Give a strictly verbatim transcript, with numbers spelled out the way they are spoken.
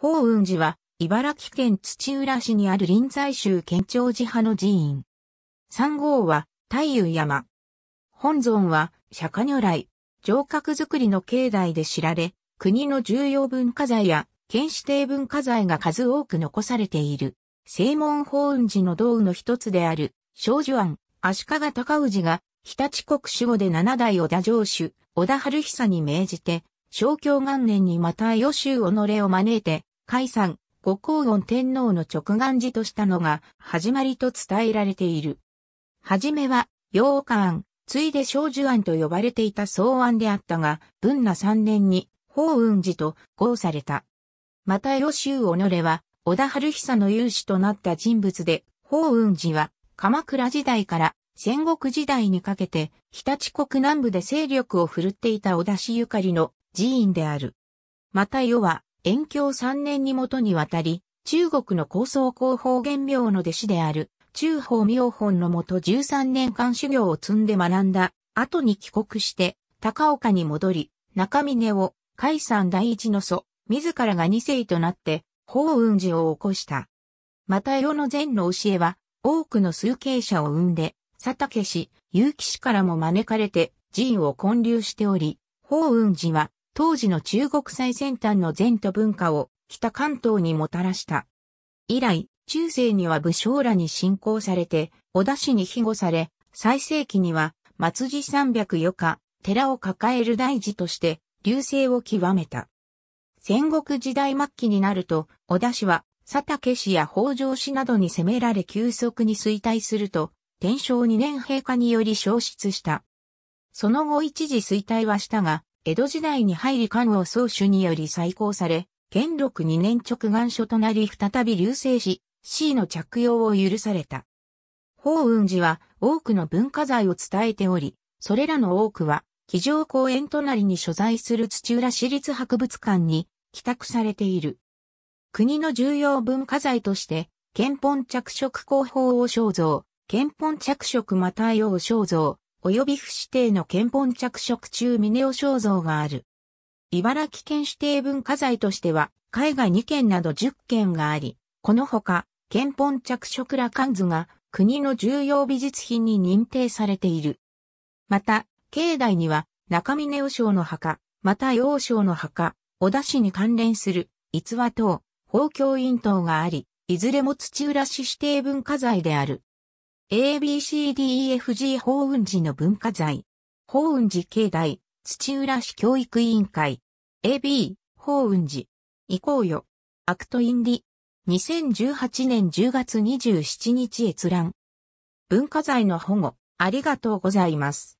法雲寺は、茨城県土浦市にある臨済宗建長寺派の寺院。山号は、太夫山。本尊は、釈迦如来、城郭造りの境内で知られ、国の重要文化財や、県指定文化財が数多く残されている。正門法雲寺の道雨の一つである、聖寿庵、足利尊氏が、日立国守護で七代小田城主、小田春久に命じて、正享元年にまた世襲己を招いて、開山、後光厳天皇の勅願寺としたのが、始まりと伝えられている。はじめは、陽岡庵、ついで聖寿庵と呼ばれていた草庵であったが、文和三年に、法雲寺と号された。また世襲己は、小田春久の有志となった人物で、法雲寺は、鎌倉時代から戦国時代にかけて、日立国南部で勢力を振るっていた小田氏ゆかりの寺院である。また世は、延享三年に元にわたり、中国の高僧広報元明の弟子である、中法妙本のもとじゅうさんねんかん修行を積んで学んだ、後に帰国して、高岡に戻り、中峰を、開山第一の祖、自らが二世となって、法雲寺を起こした。また世の禅の教えは、多くの崇敬者を生んで、佐竹氏、結城氏からも招かれて、寺院を建立しており、法雲寺は、当時の中国最先端の禅と文化を北関東にもたらした。以来、中世には武将らに信仰されて、小田氏に庇護され、最盛期には末寺三百余家、寺を抱える大寺として、隆盛を極めた。戦国時代末期になると、小田氏は佐竹氏や北条氏などに攻められ急速に衰退すると、天正二年閉家により焼失した。その後一時衰退はしたが、江戸時代に入り漢王宗主により再興され、元禄二年勅願書となり再び隆盛し、紙の着用を許された。法雲寺は多くの文化財を伝えており、それらの多くは、驥城公園隣に所在する土浦市立博物館に寄託されている。国の重要文化財として、献本着色広報王肖像、献本着色又世王肖像、及び不指定の献本着色中峰尾肖像がある。茨城県指定文化財としては、海外にけんなどじゅっけんがあり、このほか、献本着色羅漢図が国の重要美術品に認定されている。また、境内には、中峰和尚の墓、また世和尚の墓、小田氏に関連する、逸話等、宝鏡院等があり、いずれも土浦市指定文化財である。エービーシーディーイーエフジー 法雲寺の文化財。法雲寺境内、土浦市教育委員会。エービー、法雲寺。行こうよ。アクトインリ。にせんじゅうはちねんじゅうがつにじゅうしちにち閲覧。文化財の保護、ありがとうございます。